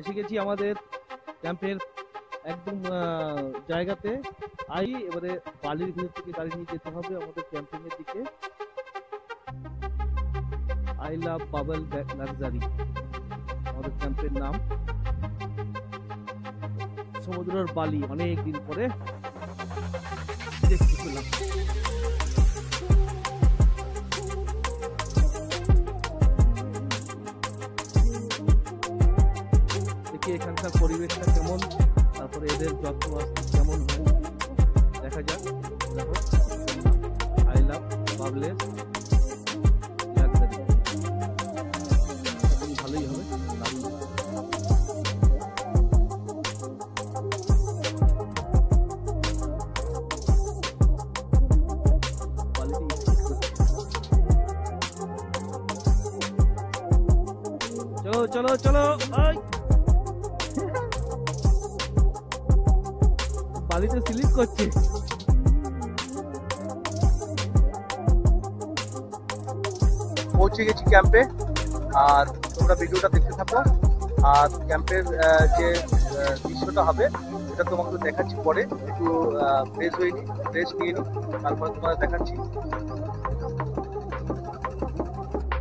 এসে গেছি আমাদের ক্যাম্পের একদম জায়গাতে। আই এবারে বালির ভিতর থেকে গাড়ি নিয়ে যেতে হবে আমাদের ক্যাম্পিং এর দিকে। আই লাভ বাবল লাক্সারি আমাদের ক্যাম্পের নাম। সমুদ্রের বালি অনেক দিন পরে দেখতে পেলাম। এখানকার পরিবেশটা কেমন, তারপরে এদের যত্ন আসতে কেমন দেখা যাক। আই লাভ বাবলেস ভালোই হবে। চলো চলো চলো ভাই, বালিতে স্লিপ করছে। পৌঁছে গেছি ক্যাম্পে, আর তোমরা ভিডিওটা দেখতে থাকো। আর ক্যাম্পের যে দৃশ্যটা হবে সেটা তোমাকে দেখাচ্ছি পরে। একটু ফ্রেশ হয়ে নিই, ফ্রেশ নিয়ে নিই, তারপরে তোমরা দেখাচ্ছি।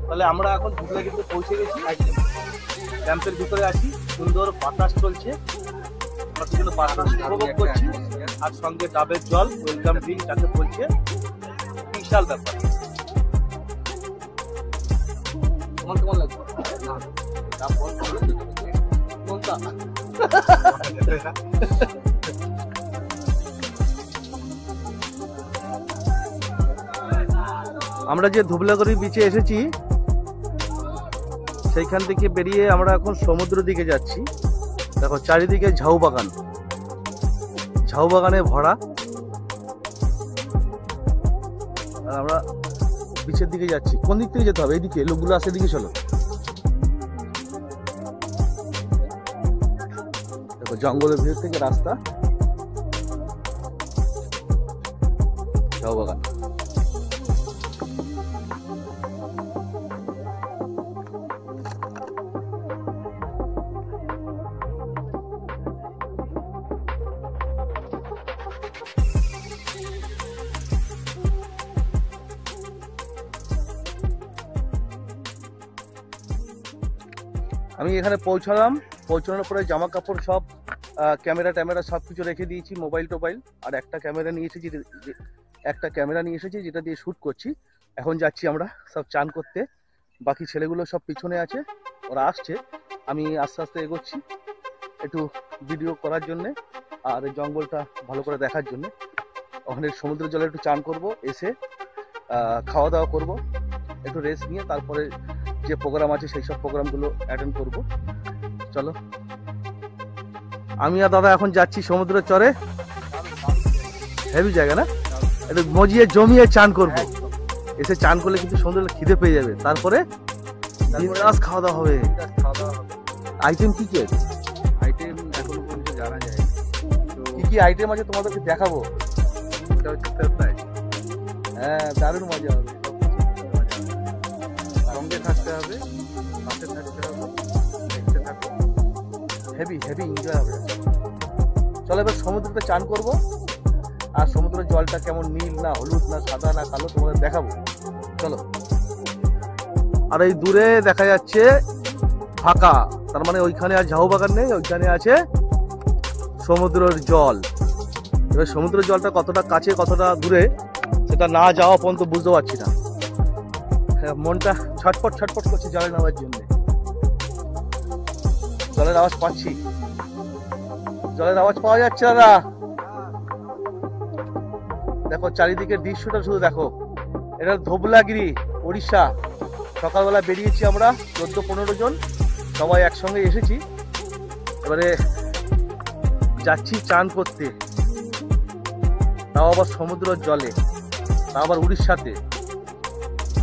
তাহলে আমরা এখন ঢুকলে কিন্তু পৌঁছে গেছি ক্যাম্পের ভিতরে। আসি, সুন্দর বাতাস চলছে, আমরা বাতাস উপভোগ করছি, আর সঙ্গে ডাবের জল ওয়েলকাম ড্রিঙ্ক যাকে বলছে, বিশাল ব্যাপার। তোমার কেমন লাগবে? আমরা যে ধুবলাগড়ি বিচে এসেছি, সেইখান থেকে বেরিয়ে আমরা এখন সমুদ্র দিকে যাচ্ছি। দেখো চারিদিকে ঝাউ বাগান, ঝাউ বাগানে ভরা, আর আমরা বিচের দিকে যাচ্ছি। কোন দিক থেকে যেতে হবে? এইদিকে লোকগুলো আসে, এদিকে চলো। দেখো জঙ্গলের ভিতর থেকে রাস্তা, ঝাউ বাগান। আমি এখানে পৌঁছালাম, পৌঁছানোর পরে জামা কাপড় সব, ক্যামেরা ট্যামেরা সব কিছু রেখে দিয়েছি, মোবাইল টোবাইল। আর একটা ক্যামেরা নিয়ে এসেছি যেটা দিয়ে শ্যুট করছি। এখন যাচ্ছি আমরা সব চান করতে। বাকি ছেলেগুলো সব পিছনে আছে, ওরা আসছে। আমি আস্তে আস্তে এগোচ্ছি একটু ভিডিও করার জন্যে, আর জঙ্গলটা ভালো করে দেখার জন্যে। ওখানে সমুদ্রের জলে একটু চান করব, এসে খাওয়া দাওয়া করব, একটু রেস্ট নিয়ে তারপরে যে প্রোগ্রাম আছে সেই সব প্রোগ্রামগুলো অ্যাটেন্ড করব। চলো, আমি আর দাদা এখন যাচ্ছি সমুদ্রের চরে। হেভি জায়গা না? একটু মজিয়ে জমিয়ে চান করব। এসে চান করলে কিন্তু সমুদ্রে খিদে পেয়ে যাবে, তারপরে খাওয়া দাওয়া হবে। আইটেম কি কি আছে? আইটেম এখনো পর্যন্ত জানা যায় কি কি আইটেম আছে তোমাদেরকে দেখাবো। হ্যাঁ, দারুণ মজা হবে। চলো এবার সমুদ্রতে চান করবো, আর সমুদ্রের জলটা কেমন, নীল না হলুদ না সাদা না কালো, তোমাদের দেখাবো। চলো। আর এই দূরে দেখা যাচ্ছে ফাঁকা, তার মানে ওইখানে আর ঝাউ বাগান নেই, ওইখানে আছে সমুদ্রের জল। এবার সমুদ্রের জলটা কতটা কাছে কতটা দূরে সেটা না যাওয়া পর্যন্ত বুঝতে পারছি না। মনটা ছটপট ছটপট করছে জলে নামার জন্য। জলের আওয়াজ পাচ্ছি, জলের আওয়াজ পাওয়া যাচ্ছে না। দেখো চারিদিকে দৃশ্যটা শুধু দেখো। এটা ধোবলাগিরি, ওড়িশা। সকালবেলা বেরিয়েছি আমরা 14-15 জন, সবাই একসঙ্গে এসেছি। এবারে যাচ্ছি চান করতে, তাও আবার সমুদ্রের জলে, তাও আবার উড়িষ্যাতে।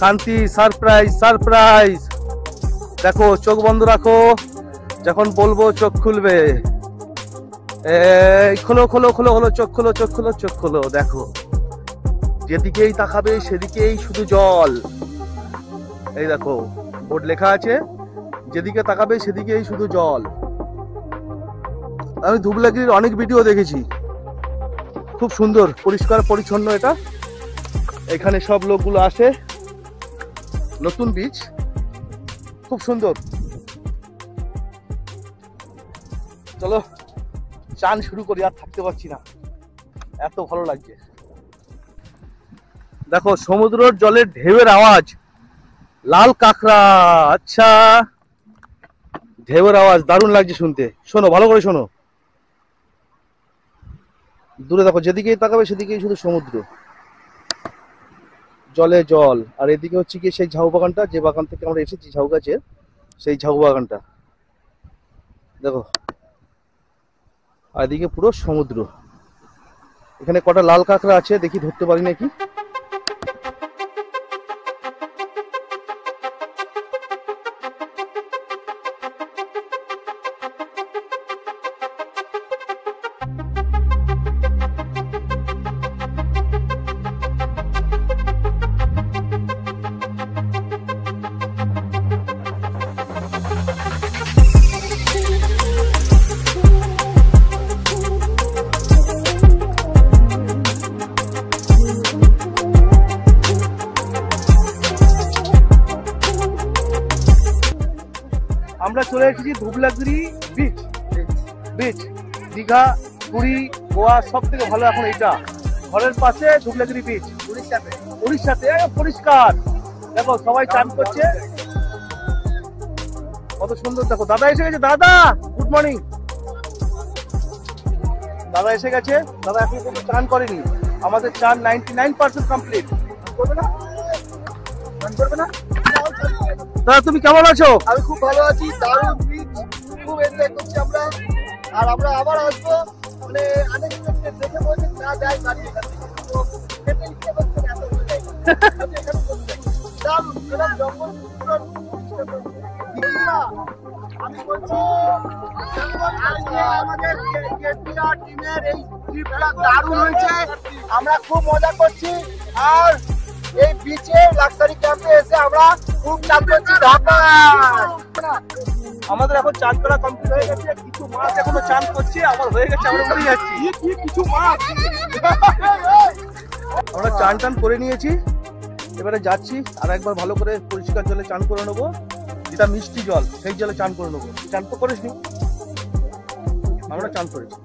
শান্তি, সারপ্রাইজ সারপ্রাইজ। দেখো চোখ বন্ধ রাখো, যখন বলবো চোখ খুলবে। খোলো খোলো খোলো খোলো, চোখ খোলো চোখ খোলো চোখ খোলো। দেখো যেদিকেই তাকাবে সেদিকেই শুধু জল। এই দেখো বোর্ড লেখা আছে, যেদিকে তাকাবে সেদিকেই শুধু জল। আমি ধুবলাগিরির অনেক ভিডিও দেখেছি, খুব সুন্দর পরিষ্কার পরিচ্ছন্ন এটা। এখানে সব লোকগুলো আসে, নতুন বীজ, খুব সুন্দর। চলো চান শুরু করি, আর থাকতে পারছি না, এত ভালো লাগছে। দেখো সমুদ্রের জলের ঢেউয়ের আওয়াজ, লাল কাঁকড়া, আচ্ছা ঢেউয়ের আওয়াজ দারুণ লাগছে শুনতে। শোনো ভালো করে শোনো, দূরে দেখো যেদিকেই তাকাবে সেদিকেই শুধু সমুদ্র, জলে জল। আর এদিকে হচ্ছে কি সেই ঝাউ বাগানটা, যে বাগান থেকে আমরা এসেছি ঝাউ গাছের, সেই ঝাউ বাগানটা দেখো। আর এদিকে পুরো সমুদ্র। এখানে কটা লাল কাঁকড়া আছে, দেখি ধরতে পারি নাকি। আমরা চলে এসেছি ধুবলাগিরি বিচ। বিচ দীঘা, পুরী, গোয়া সব থেকে ভালো এখন এটা, ঘরের পাশে ধুবলাগিরি বিচ। উড়িষ্যাতে, উড়িষ্যাতে পরিষ্কার। দেখো সবাই চান করছে, কত সুন্দর। দেখো দাদা এসে গেছে, দাদা গুড মর্নিং। দাদা এসে গেছে, দাদা এখন কোনো চান করেনি। আমাদের চান 99% কমপ্লিট। করবে না, চান করবে না? দাদা তুমি কেমন আছো? আমি খুব ভালো আছি, দারুণ বিচ, খুব এনজয় করছি আমরা। আর আমরা আবার আসবো, মানে আনএক্সপেক্টেড দেখে বলছি না যাই বাড়ি, এখানে কি করতে এত মজা লাগে। আমি এখানে করতে দারুণ এরকম জঙ্গল পুরো দিকিরা। আমি বলছি আজকে আমাদের কেপিরা টিমের এই ট্রিপটা দারুণ হয়েছে, আমরা খুব মজা করছি। আর এই বিচে লাক্সারি ক্যাম্পে এসে আমরা খুব চান করছি। আমাদের এখন চান করা কমপ্লিট হয়ে গেছে, কিছু মাছ এখনো চান করছে, আবার হয়ে গেছে, আমরা উঠে যাচ্ছি। কিছু মাছ আমরা চান টান করে নিয়েছি, এবারে যাচ্ছি আর একবার ভালো করে পরিষ্কার জলে চান করে নেবো, যেটা মিষ্টি জল সেই জলে চান করে নেবো। চান তো করিসনি? আমরা চান করেছি।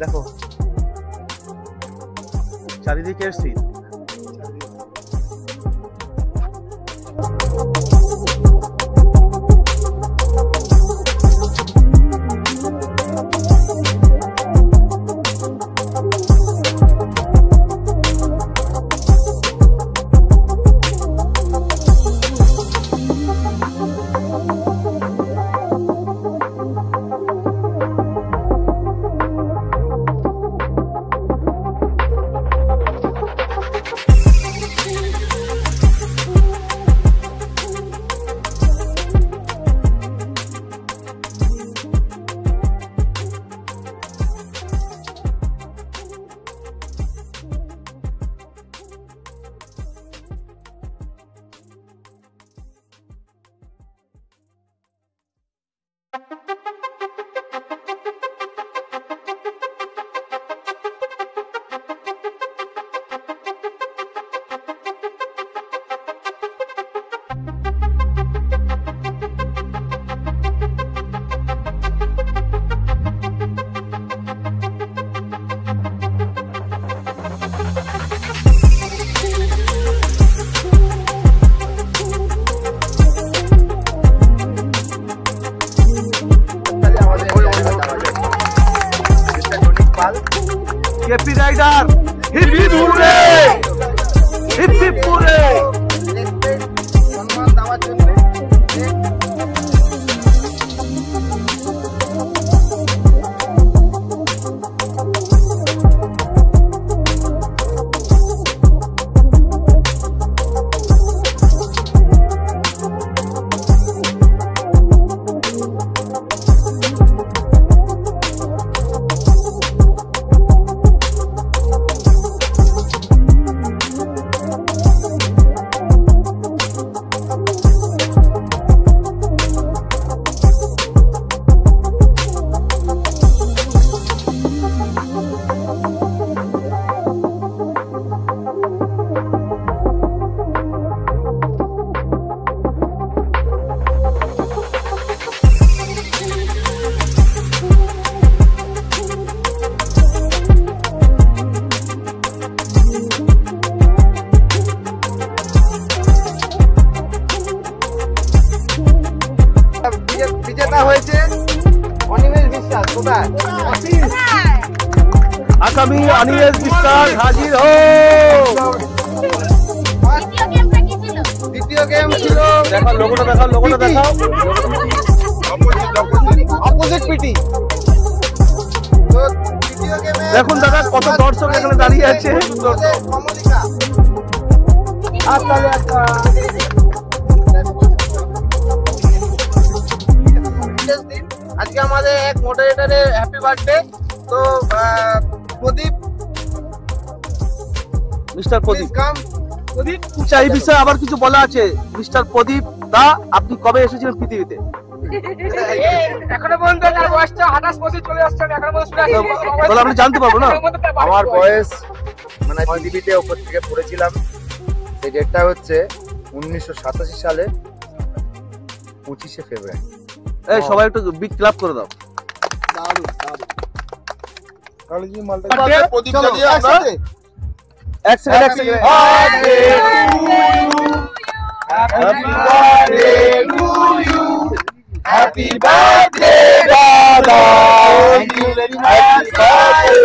দেখো চারিদিকে scene. KP rider hip hip पूरे, हिप हिप पूरे। सम्मान दावा चल रहे। दानियल स्टार हाजिर हो দ্বিতীয় গেম ছিল দেখো লোগোটা দেখাও অপোজিট পিটি তো দ্বিতীয় গেমে দেখুন দাদা কত দর্শক এখানে দাঁড়িয়ে আছে কমলিকা আর তাহলে একটা আজকে আমাদের এক মডারেটরের হ্যাপি বার্থডে তো প্রদীপ मिस्टर প্রদীপ কাম প্রদীপ চাই বিষয় আবার কিছু বলা আছে मिस्टर প্রদীপ দা আপনি কবে এসেছিলেন পৃথিবীতে এখনো পর্যন্ত তার বয়সটা 28 চলে আসছে এখনো পর্যন্ত শুনে আসছে তাহলে আপনি জানতে পারবো না আমার বয়স মানে পৃথিবীতে উপর থেকে পড়েছিলাম সেই ডেটটা হচ্ছে 1987 সালে 25 ফেব্রুয়ারি এই সবাই একটু বিগ ক্লাপ করে দাও দারুণ কালজি মালটা প্রদীপ দা দিয়ে আমরা এক সেকেন্ড আরে happy birthday to you happy birthday দাদা থ্যাঙ্ক ইউ ভেরি মাচ